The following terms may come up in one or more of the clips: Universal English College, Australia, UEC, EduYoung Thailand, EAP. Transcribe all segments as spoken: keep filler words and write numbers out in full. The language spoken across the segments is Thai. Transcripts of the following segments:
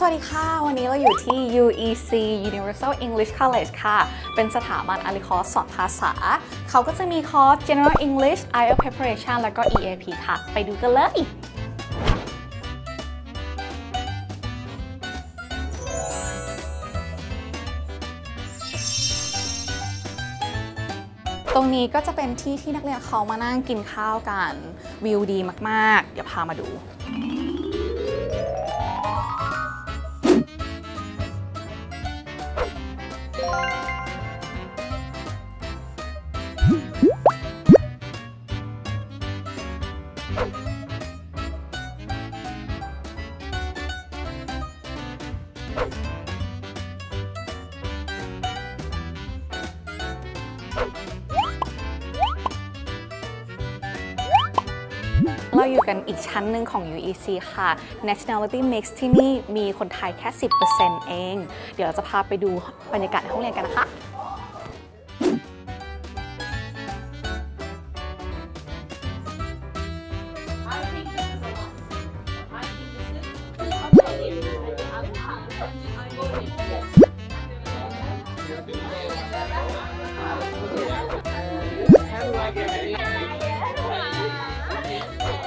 สวัสดีค่ะวันนี้เราอยู่ที่ ยู อี ซี Universal English College ค่ะเป็นสถาบันอาลีคอร์สสอนภาษาเขาก็จะมีคอร์ส General English ไอ อี แอล ที Preparation แล้วก็ อี เอ พี ค่ะไปดูกันเลยตรงนี้ก็จะเป็นที่ที่นักเรียนเขามานั่งกินข้าวกันวิวดีมากๆเดี๋ยวพามาดูเราอยู่กันอีกชั้นหนึ่งของ ยู อี ซี ค่ะ Nationality Mix ที่นี่มีคนไทยแค่ สิบเปอร์เซ็นต์ เองเดี๋ยวเราจะพาไปดูบรรยากาศในห้องเรียนกันนะคะ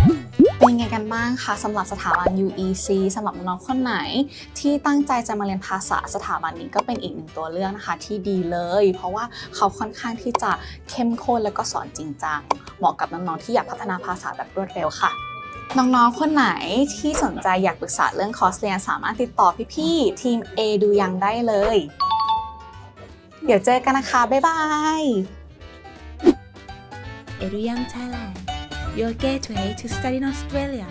เป็นไงกันบ้างคะสำหรับสถาบัน ยู อี ซี สำหรับน้องคนไหนที่ตั้งใจจะมาเรียนภาษาสถาบันนี้ก็เป็นอีกหนึ่งตัวเลือกนะคะที่ดีเลยเพราะว่าเขาค่อนข้างที่จะเข้มข้นและก็สอนจริงจังเหมาะกับน้องๆที่อยากพัฒนาภาษาแบบรวดเร็วค่ะน้องๆคนไหนที่สนใจอยากปรึกษาเรื่องคอร์สเรียนสามารถติดต่อพี่ๆทีม EduYoung ได้เลยเดี๋ยวเจอกันนะคะบ๊ายบาย EduYoung Thailand Your gateway to study in Australia.